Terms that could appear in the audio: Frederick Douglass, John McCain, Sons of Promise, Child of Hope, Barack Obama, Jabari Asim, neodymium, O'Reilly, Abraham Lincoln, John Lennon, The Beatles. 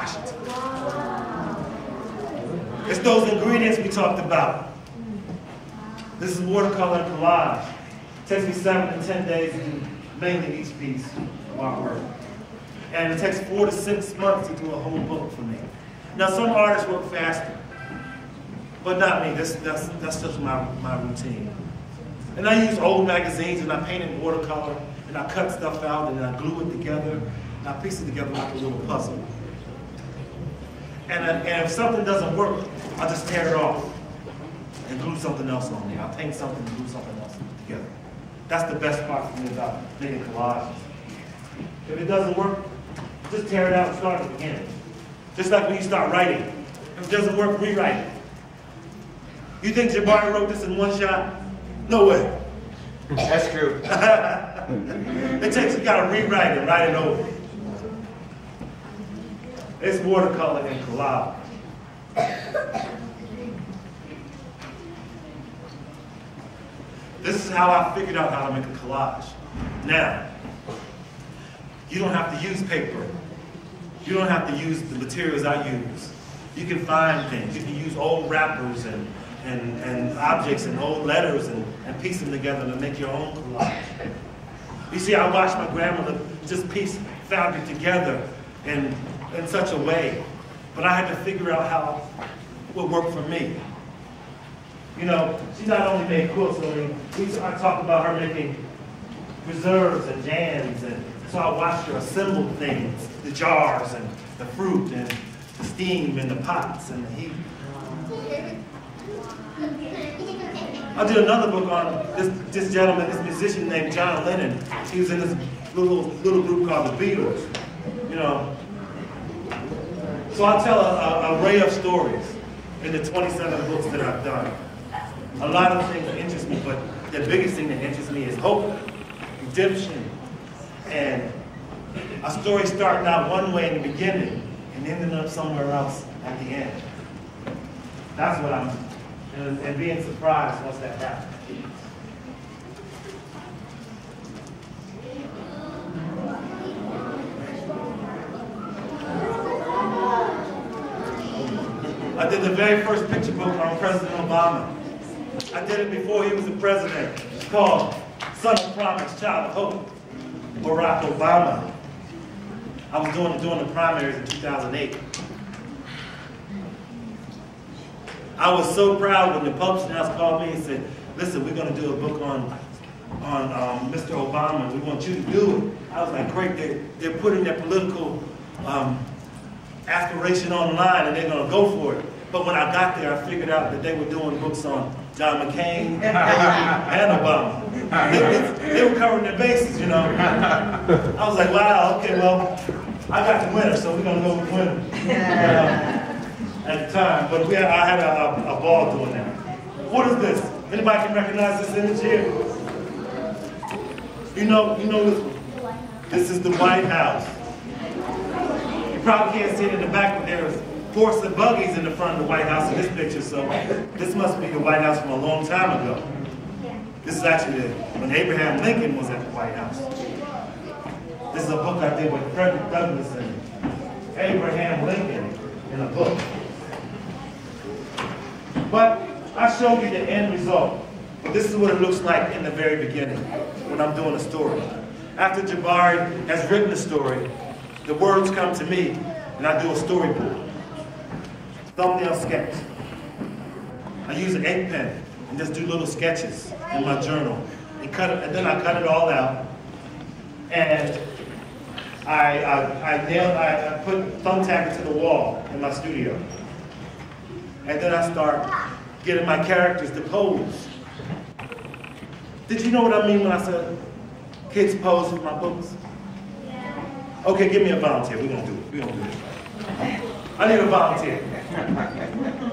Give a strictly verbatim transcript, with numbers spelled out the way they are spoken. Washington. It's those ingredients we talked about. This is watercolor and collage. It takes me seven to ten days to do mainly each piece of our work. And it takes four to six months to do a whole book for me. Now, some artists work faster, but not me. That's, that's, that's just my, my routine. And I use old magazines, and I paint in watercolor, and I cut stuff out, and I glue it together, and I piece it together like a little puzzle. And, I, and if something doesn't work, I just tear it off and glue something else on there. I paint something and glue something else together. That's the best part for me about making collages. If it doesn't work, just tear it out and start it again. Just like when you start writing. If it doesn't work, rewrite it. You think Jabari wrote this in one shot? No way. That's true. It takes, you gotta rewrite it, write it over. It's watercolor and collage. This is how I figured out how to make a collage. Now, you don't have to use paper. You don't have to use the materials I use. You can find things. You can use old wrappers and, and, and objects and old letters and, and piece them together to make your own collage. You see, I watched my grandmother just piece fabric together in, in such a way, but I had to figure out how it would work for me. You know, she not only made quilts, I mean, we, I talked about her making preserves and jams, and so I watched her assemble things, the jars and the fruit and the steam and the pots and the heat. I did another book on this, this gentleman, this musician named John Lennon. He was in this little little group called The Beatles, you know. So I tell a, a array of stories in the twenty-seven books that I've done. A lot of things that interest me, but the biggest thing that interests me is hope, redemption, and a story starting out one way in the beginning and ending up somewhere else at the end. That's what I'm, and, and being surprised once that happens. I did the very first picture book on President Obama. I did it before he was the president. It's called Sons of Promise, Child of Hope, Barack Obama. I was doing it during the primaries in two thousand eight. I was so proud when the publishing house called me and said, listen, we're going to do a book on, on um, Mister Obama, and we want you to do it. I was like, great, they, they're putting their political um, aspiration online, and they're going to go for it. But when I got there, I figured out that they were doing books on John McCain and Obama. They, they were covering their bases, you know. I was like, wow, okay, well, I got the winner, so we're going to go with the winner. Um, at the time, but we had, I had a, a, a ball doing that. What is this? Anybody can recognize this image here? You know, you know this one? This is the White House. You probably can't see it in the back, but there's horse and buggies in the front of the White House in this picture, so this must be the White House from a long time ago. This is actually when Abraham Lincoln was at the White House. This is a book I did with Frederick Douglass and Abraham Lincoln in a book. But I showed you the end result. This is what it looks like in the very beginning when I'm doing a story. After Jabari has written the story, the words come to me and I do a storyboard. Thumbnail sketch. I use an ink pen and just do little sketches in my journal, and cut it, and then I cut it all out, and I I, I nailed I, I put thumbtack into the wall in my studio, and then I start getting my characters to pose. Did you know what I mean when I said kids pose with my books? Okay, give me a volunteer. We're gonna do it. We're gonna do it. I need a volunteer.